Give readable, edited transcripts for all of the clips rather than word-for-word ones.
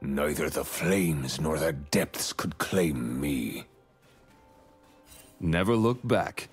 Neither the flames nor their depths could claim me. Never look back.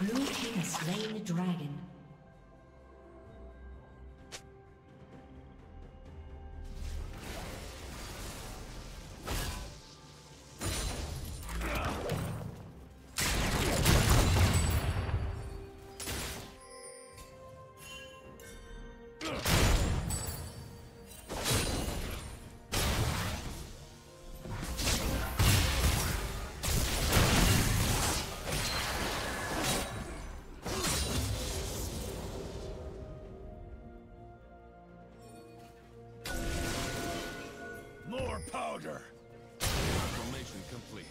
Blue team has slain the dragon. Powder! Formation complete.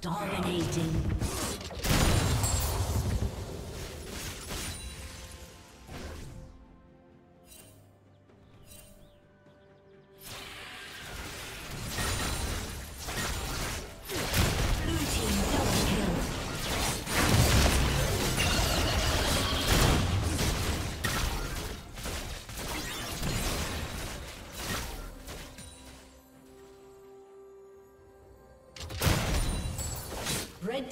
Dominating. Red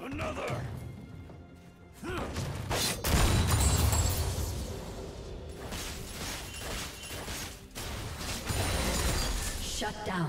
Another! Shut down.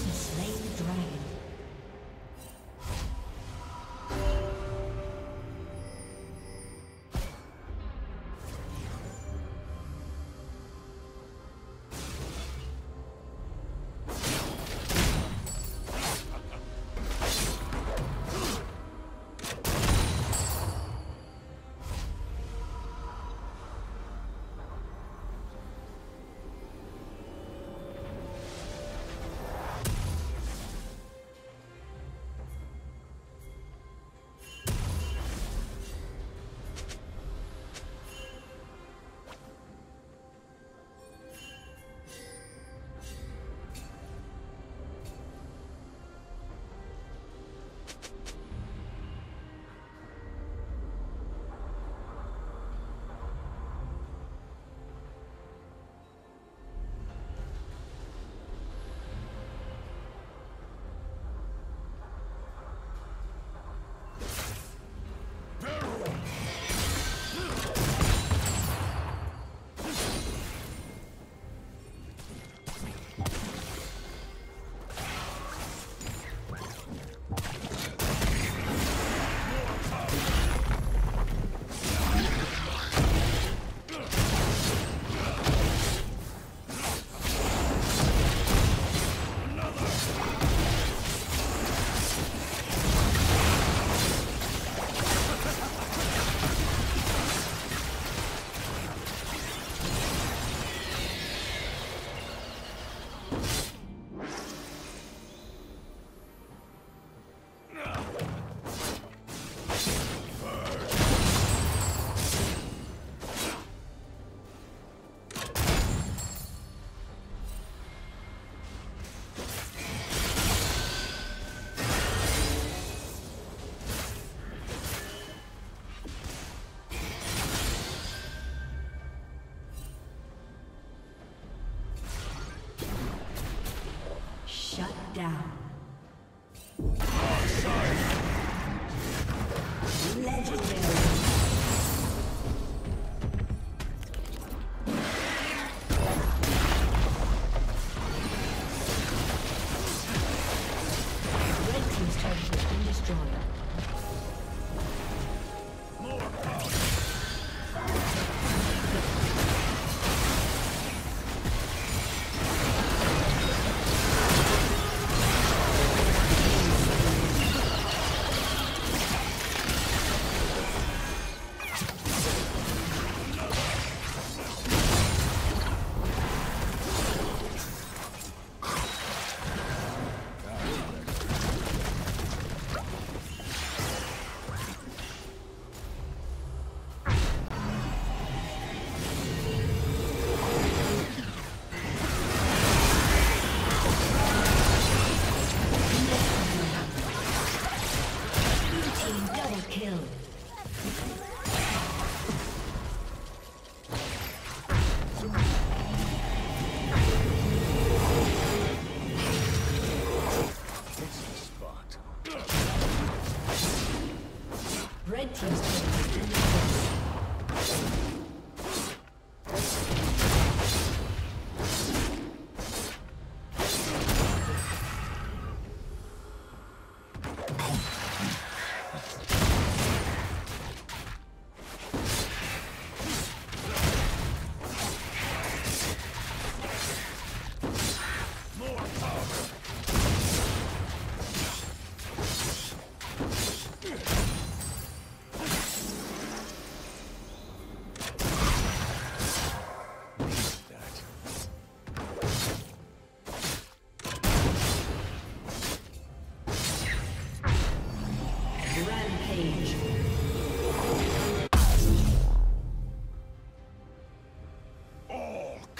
has slain the dragon. Down.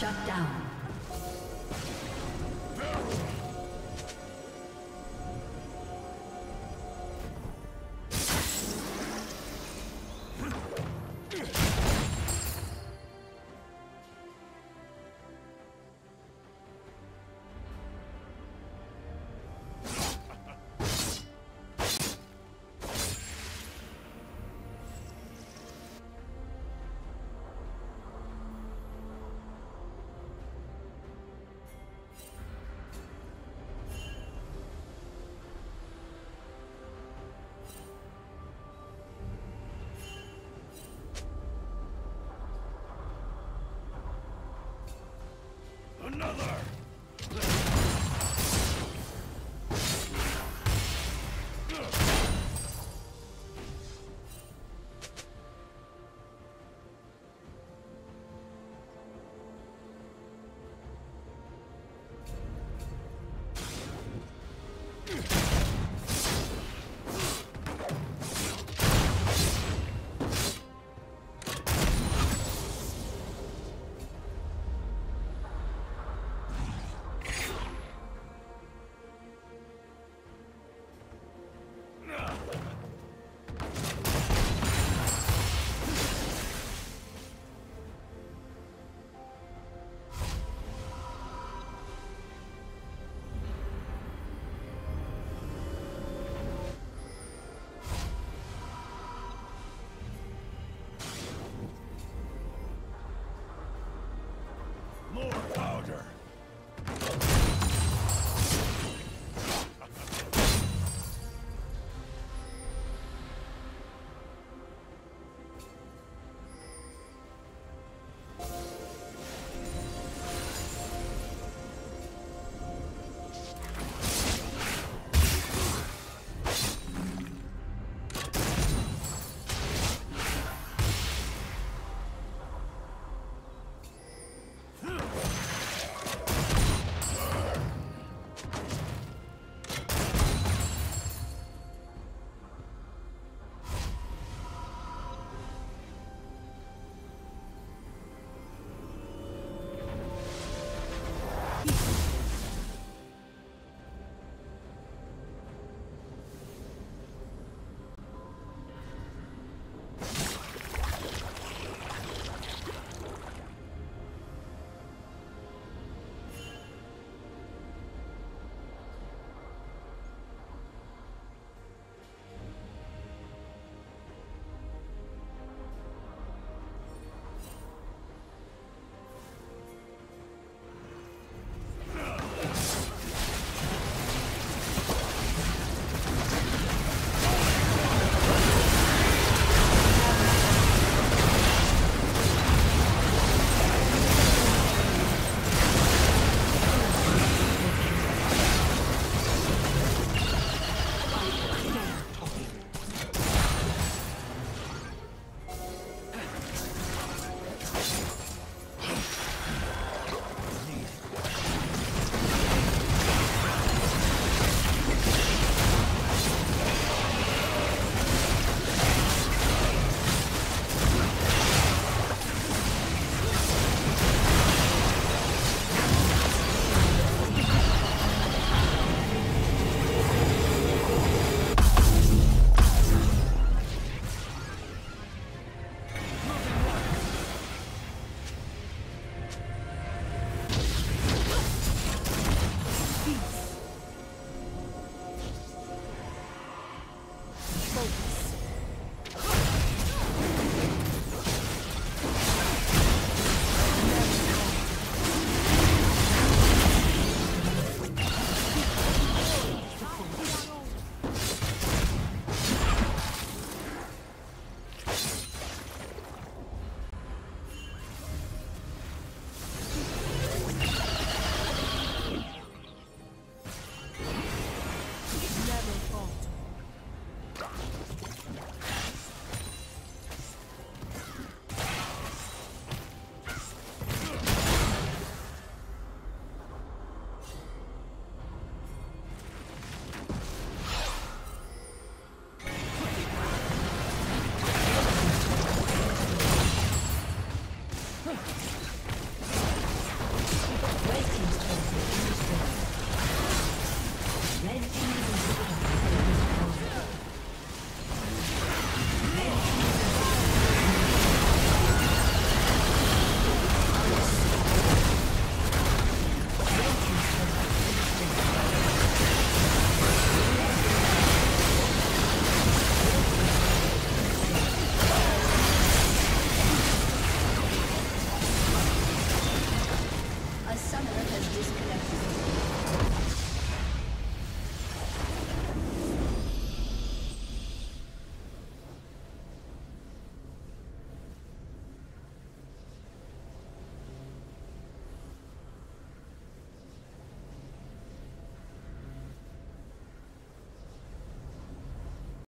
Shut down. Another! disconnected.